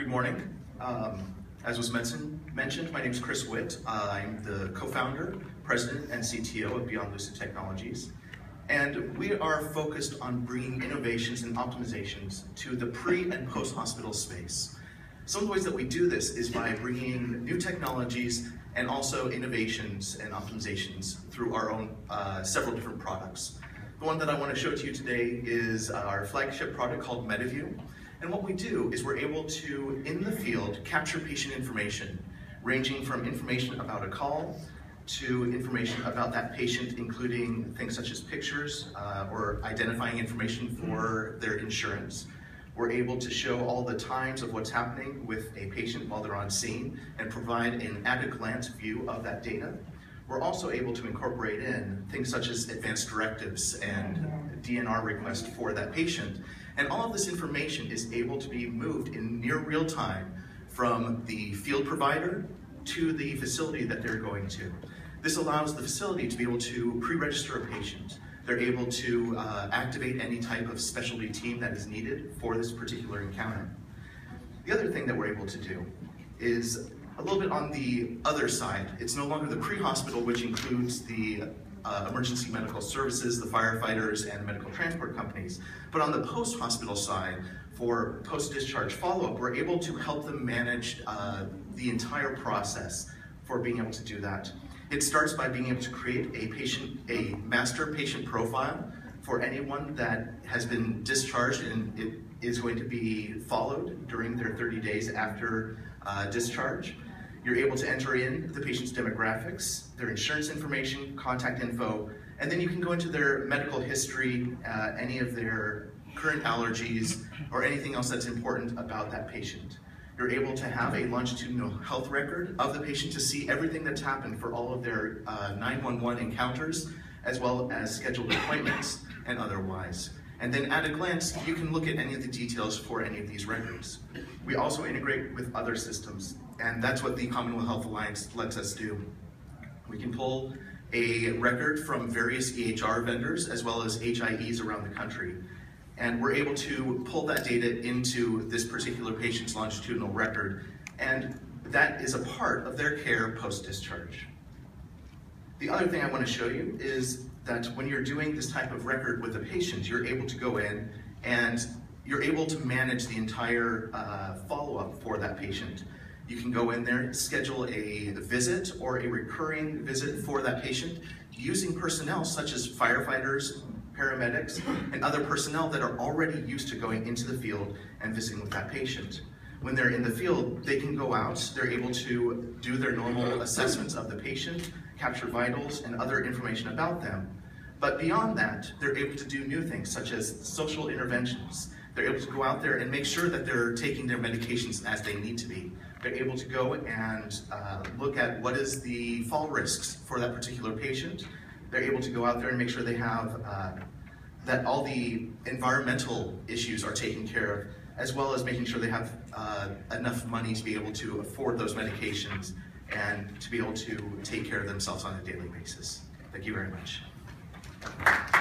Good morning. As was mentioned, my name is Chris Witt. I'm the co-founder, president, and CTO of Beyond Lucid Technologies. And we are focused on bringing innovations and optimizations to the pre- and post-hospital space. Some of the ways that we do this is by bringing new technologies and also innovations and optimizations through our own several different products. The one that I want to show to you today is our flagship product called MEDIVIEW. And what we do is we're able to, in the field, capture patient information, ranging from information about a call to information about that patient, including things such as pictures or identifying information for their insurance. We're able to show all the times of what's happening with a patient while they're on scene and provide an at-a-glance view of that data. We're also able to incorporate in things such as advanced directives and DNR requests for that patient. And all of this information is able to be moved in near real time from the field provider to the facility that they're going to. This allows the facility to be able to pre-register a patient. They're able to activate any type of specialty team that is needed for this particular encounter. The other thing that we're able to do is a little bit on the other side. It's no longer the pre-hospital, which includes the emergency medical services, the firefighters, and medical transport companies. But on the post-hospital side, for post-discharge follow-up, we're able to help them manage the entire process for being able to do that. It starts by being able to create a master patient profile for anyone that has been discharged and it is going to be followed during their 30 days after discharge. You're able to enter in the patient's demographics, their insurance information, contact info, and then you can go into their medical history, any of their current allergies, or anything else that's important about that patient. You're able to have a longitudinal health record of the patient to see everything that's happened for all of their 911 encounters, as well as scheduled appointments and otherwise. And then at a glance, you can look at any of the details for any of these records. We also integrate with other systems, and that's what the CommonWell Health Alliance lets us do. We can pull a record from various EHR vendors as well as HIEs around the country. And we're able to pull that data into this particular patient's longitudinal record, and that is a part of their care post-discharge. The other thing I want to show you is that when you're doing this type of record with a patient, you're able to go in and you're able to manage the entire follow-up for that patient. You can go in there, schedule a visit or a recurring visit for that patient using personnel such as firefighters, paramedics, and other personnel that are already used to going into the field and visiting with that patient. When they're in the field, they can go out, they're able to do their normal assessments of the patient, capture vitals, and other information about them. But beyond that, they're able to do new things, such as social interventions. They're able to go out there and make sure that they're taking their medications as they need to be. They're able to go and look at what is the fall risks for that particular patient. They're able to go out there and make sure they have that all the environmental issues are taken care of, as well as making sure they have enough money to be able to afford those medications and to be able to take care of themselves on a daily basis. Thank you very much.